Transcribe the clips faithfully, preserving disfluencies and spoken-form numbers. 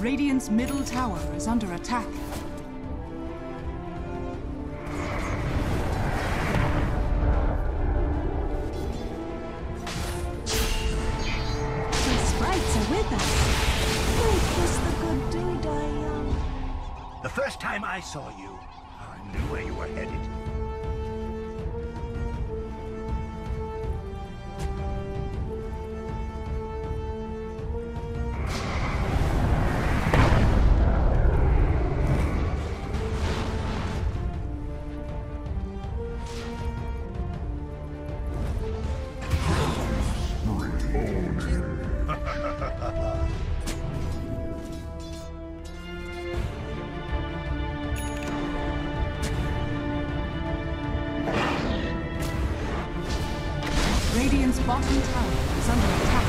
Radiant's middle tower is under attack. The sprites are with us. Make this the good day, Diane. The first time I saw you, I knew where you were headed. Radiant's bottom tower is under attack.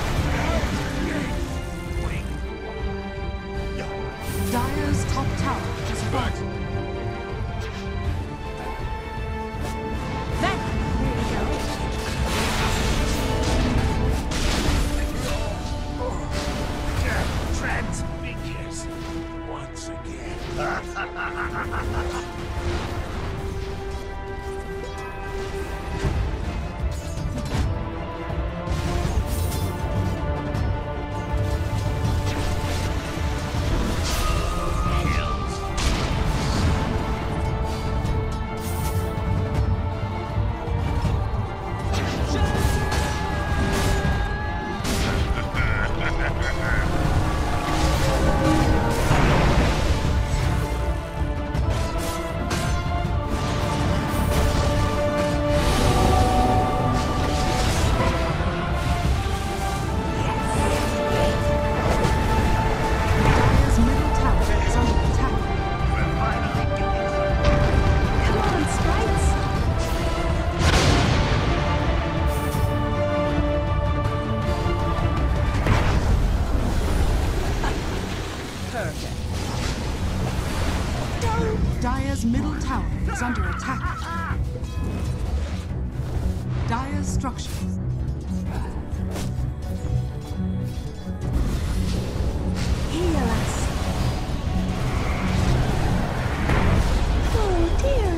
Dire's top tower is blocked. Dire's middle tower is under attack. Dire's structures. Heal us. Oh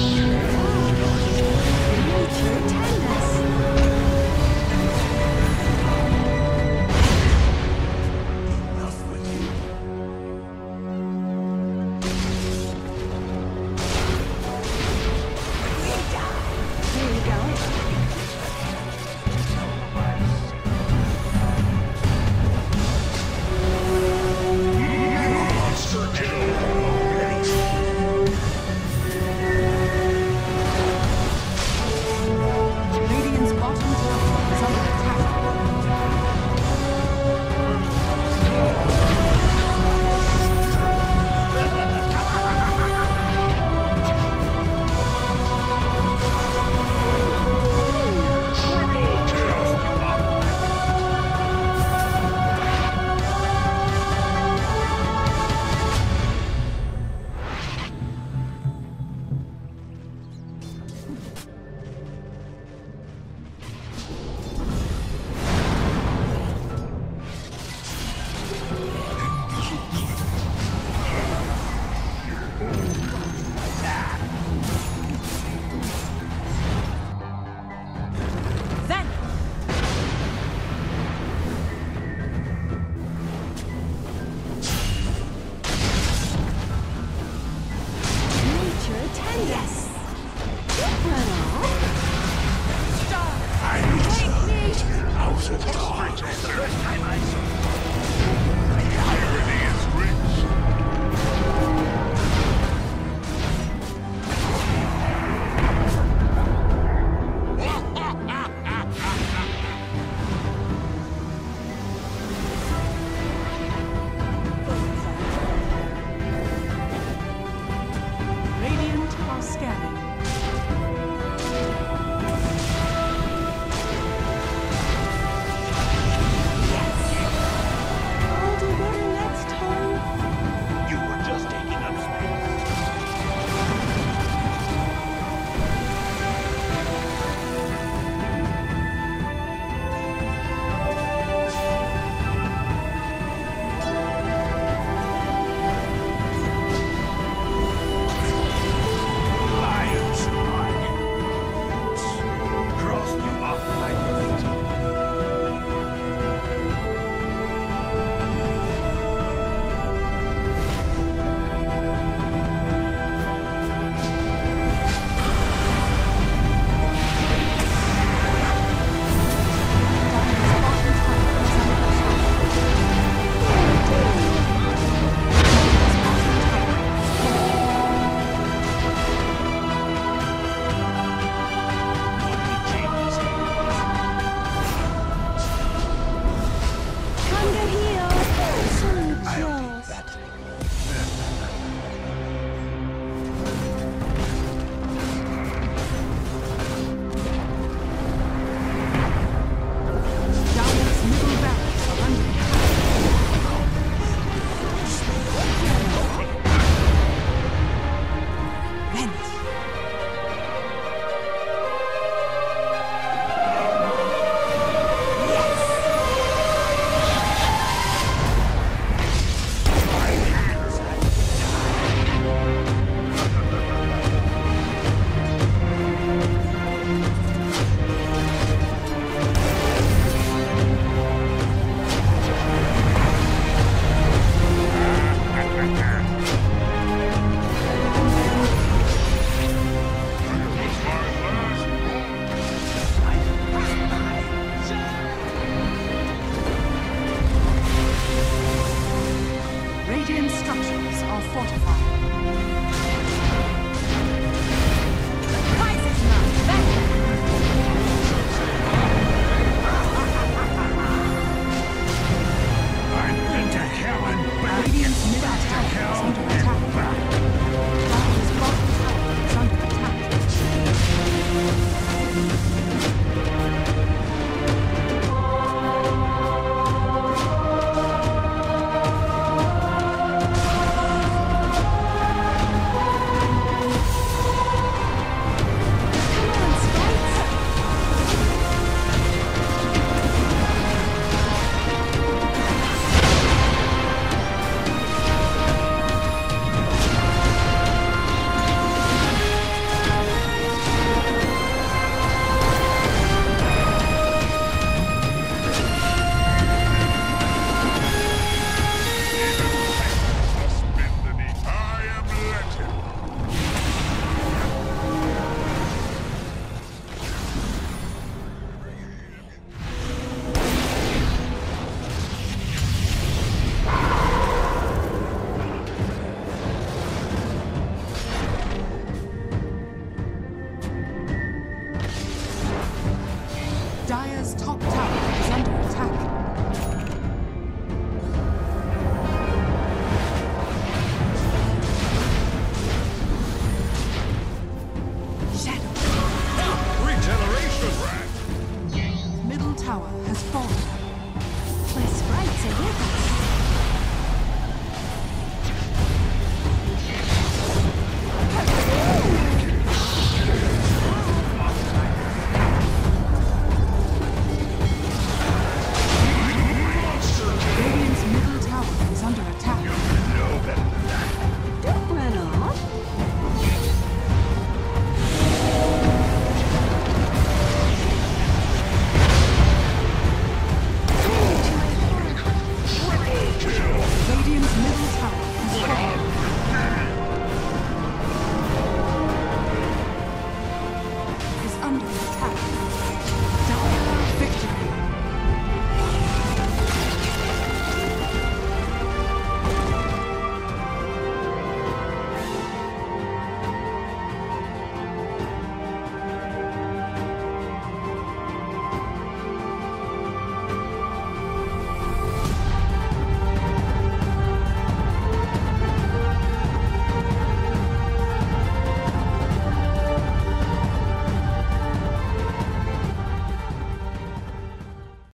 now scanning.